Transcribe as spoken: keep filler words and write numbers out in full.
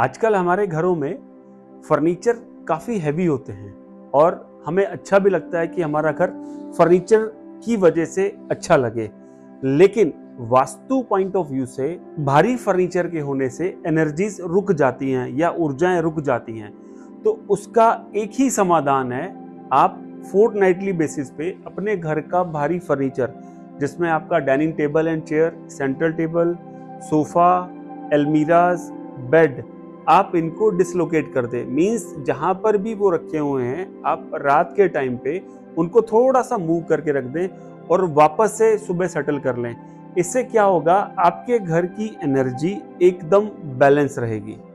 आजकल हमारे घरों में फर्नीचर काफ़ी हैवी होते हैं और हमें अच्छा भी लगता है कि हमारा घर फर्नीचर की वजह से अच्छा लगे, लेकिन वास्तु पॉइंट ऑफ व्यू से भारी फर्नीचर के होने से एनर्जीज रुक जाती हैं या ऊर्जाएं रुक जाती हैं। तो उसका एक ही समाधान है, आप फोर्टनाइटली बेसिस पे अपने घर का भारी फर्नीचर, जिसमें आपका dining table and chair, central table, sofa, almirahs, bed, आप इनको डिसलोकेट कर दें। मीन्स जहाँ पर भी वो रखे हुए हैं आप रात के टाइम पे उनको थोड़ा सा मूव करके रख दें और वापस से सुबह सेटल कर लें। इससे क्या होगा, आपके घर की एनर्जी एकदम बैलेंस रहेगी।